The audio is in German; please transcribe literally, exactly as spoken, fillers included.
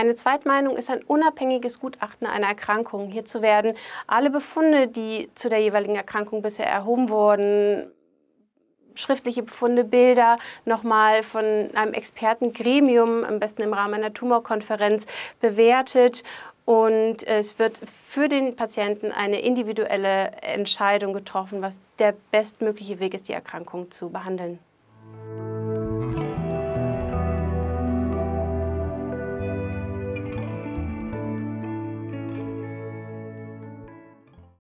Eine Zweitmeinung ist ein unabhängiges Gutachten einer Erkrankung. Hierzu werden alle Befunde, die zu der jeweiligen Erkrankung bisher erhoben wurden, schriftliche Befunde, Bilder, nochmal von einem Expertengremium, am besten im Rahmen einer Tumorkonferenz, bewertet. Und es wird für den Patienten eine individuelle Entscheidung getroffen, was der bestmögliche Weg ist, die Erkrankung zu behandeln.